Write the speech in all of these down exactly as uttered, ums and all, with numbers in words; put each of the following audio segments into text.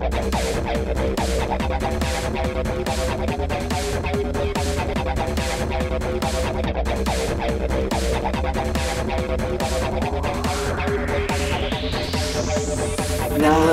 Now I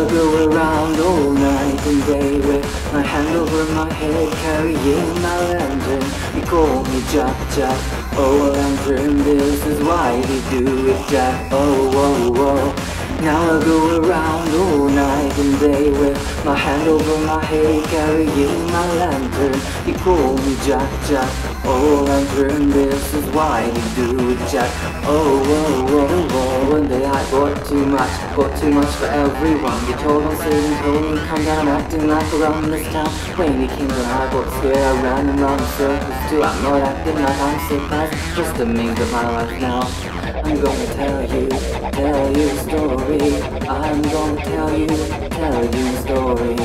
go around all night and day with my hand over my head, carrying my lantern. They call me Jack Jack, oh lantern, this is why they do it, Jack, oh oh oh. Now I go around all night and day with my hand over my head, carrying my lantern. They call me Jack Jack, oh lantern, this is why they do it, Jack, oh oh oh oh. One day I bought too much. Bought too much for everyone. You told on saving, told me come down, acting like around this town. When you came down, I got scared. I ran around in circles too. I'm not acting like I'm so fast. Just the means of my life now. I'm gonna tell you, tell you a story. I'm gonna tell you, tell you a story.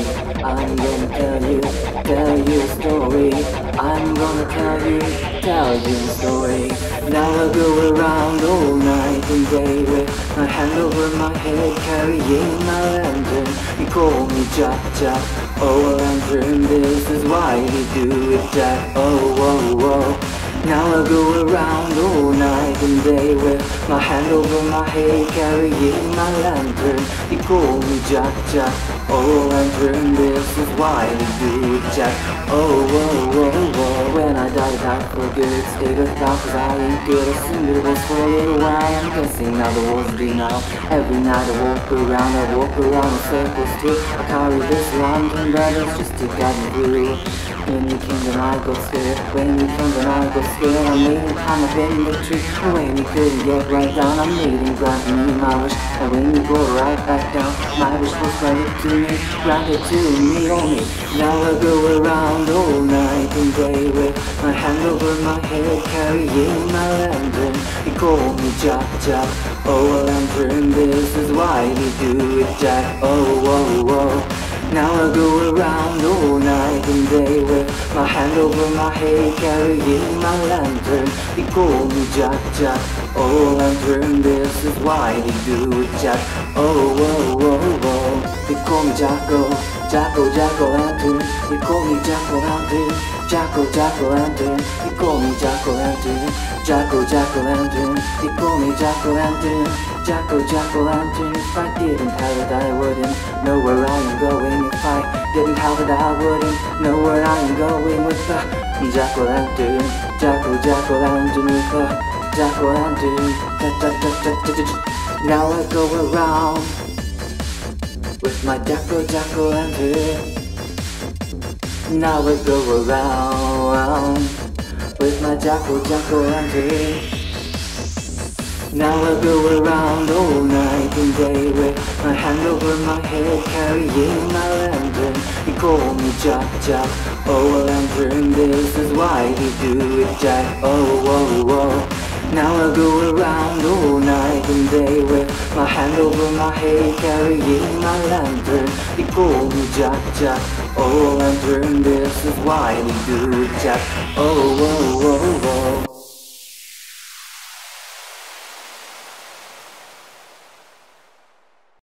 I'm gonna tell you, tell you a story. I'm gonna tell you, tell you a story. Now I go around all night and day with my hand over my head, carrying my lantern. You call me Jack Jack, oh lantern, this is why you do it, Jack, oh oh oh. Now I go around all night and day with my hand over my head, carrying my lantern. You call me Jack Jack, oh lantern, this is why you do it, Jack, oh oh oh oh. When I die, that's for good, stay with God, cause I ain't good. I've seen the worst for a little while, I'm guessing now the world's green now. Every night I walk around, I walk around in circles too. I carry this long and brothers just to guide me through. When you came then I got scared, when you came then I got scared. I'm leaving kind of in the tree, and when you couldn't get right down, I'm leaving grabbing in my wish. And when you go right back down, my wish was granted to me, granted to me only. Now I go around all night and day with my hand over my head, carrying my lantern. You call me Jack Jack, oh lantern, this is why you do it, Jack, oh oh oh. Now I go around all night and day with my hand over my head, carrying my lantern. You call me Jack Jack, oh lantern, this is why you do it, Jack, oh oh oh oh. You call me Jacko, Jacko Jacko lantern. You call me Jacko lantern, Jacko Jacko lantern, you call me Jacko lantern, Jacko Jacko lantern, you call me Jacko lantern, Jacko Jacko lantern. If I didn't have it, I wouldn't know where I am going. If I didn't have it, I wouldn't know where I am going with the Jacko lantern, Jacko Jacko lantern, with the Jacko lantern. Now I go around with my Jacko Jacko lantern. Now I go around with my Jacko Jacko lantern. Now I go around all night and day with my hand over my head, carrying my lantern. You call me Jack Jack, oh lantern, this is why you do it, Jack, oh oh oh. Now I go around all night and day with my hand over my head, carrying my lantern. You call me Jack Jack, oh lantern, this is why we do it, Jack, oh oh oh oh.